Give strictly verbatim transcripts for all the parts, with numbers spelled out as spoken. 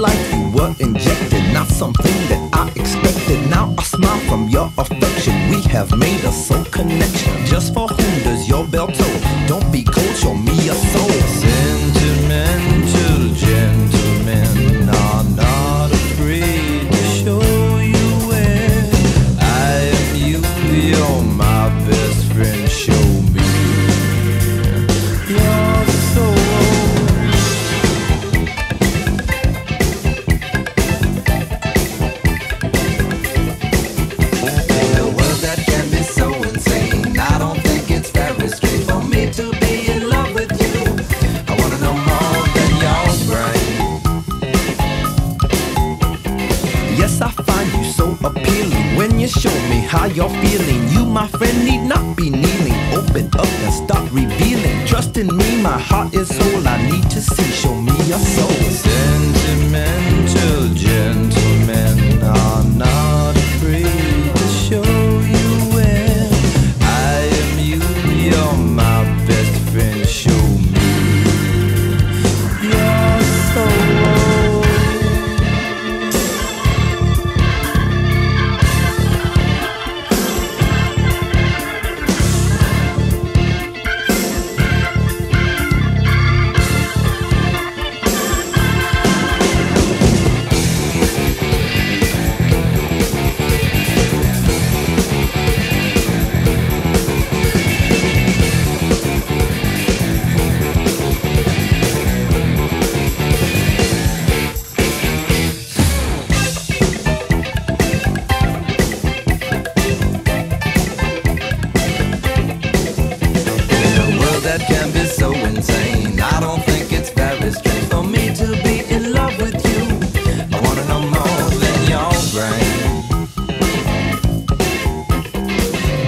like you were injected, not something that I expected. Now I smile from your affection, we have made a soul connection. Just for whom does your bell toll? Don't be cold, show me your soul. Sentimental gentlemen are not afraid to show you where I am. You, you're my best friend, show me your soul. I find you so appealing. When you show me how you're feeling, you, my friend, need not be kneeling. Open up and start revealing. Trust in me, my heart is whole. I need to see, show me your soul. Sentimental gentlemen are not afraid to show you where I am. You, you're my best friend, show me your soul. That can be so insane. I don't think it's very strange for me to be in love with you. I wanna know more than your brain.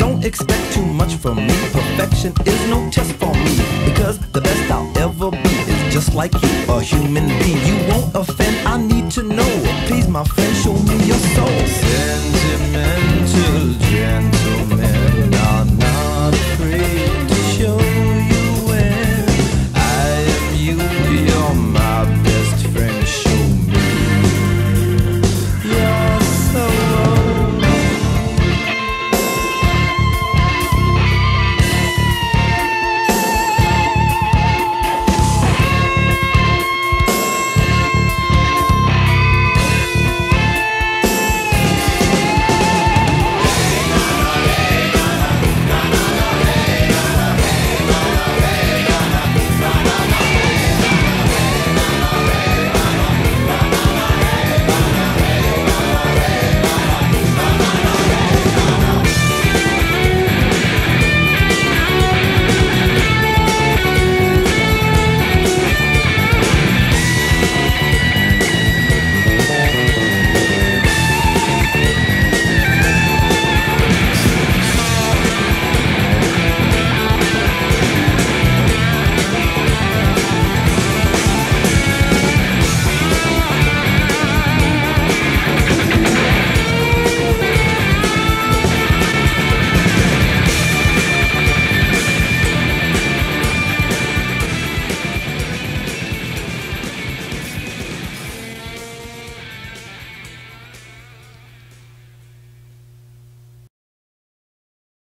Don't expect too much from me. Perfection is no test for me, because the best I'll ever be is just like you, a human being. You won't offend, I need to know. Please, my friend, show me your soul.